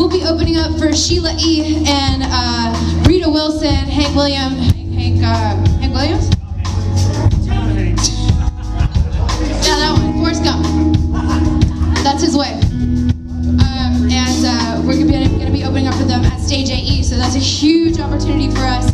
We'll be opening up for Sheila E. and Rita Wilson, Hank Williams. Hank Williams? Yeah, that one. Forrest Gump. That's his wife. And we're gonna be opening up for them at Stage AE, so that's a huge opportunity for us.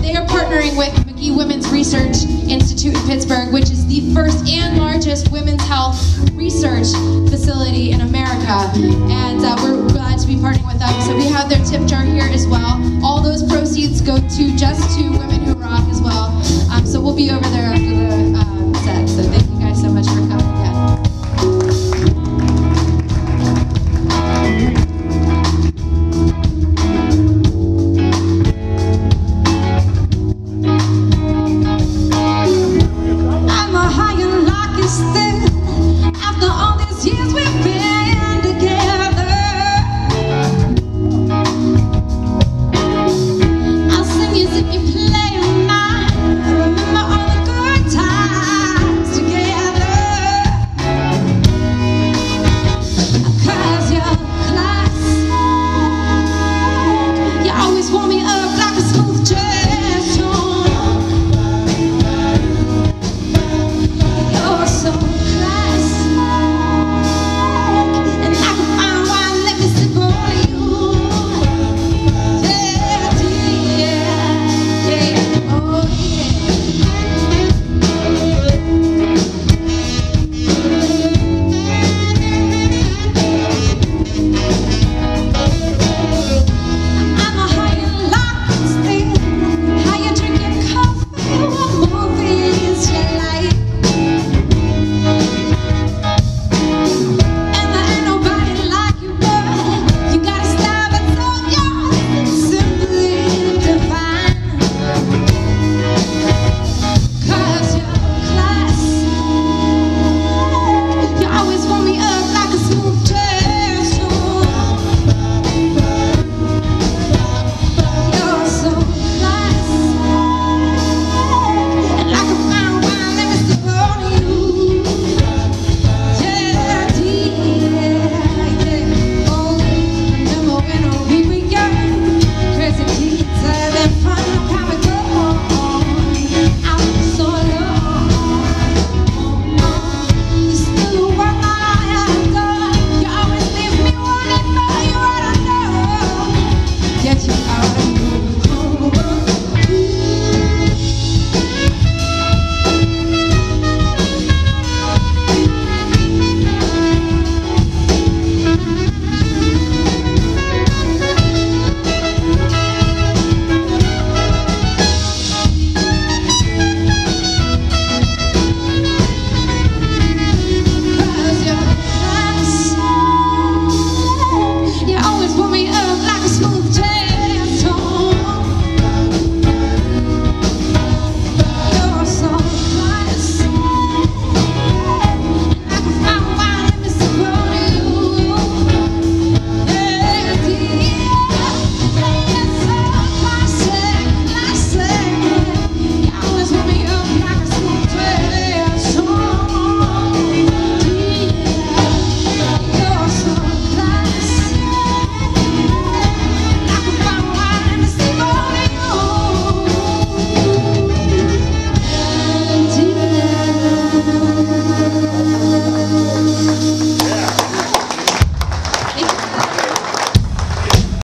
They are partnering with McGee Women's Research Institute in Pittsburgh, which is the first and largest women's health research facility in America, and we're glad to be partnering with them. So we have their tip jar here as well. All those proceeds go to Women Who Rock as well, so we'll be over there after the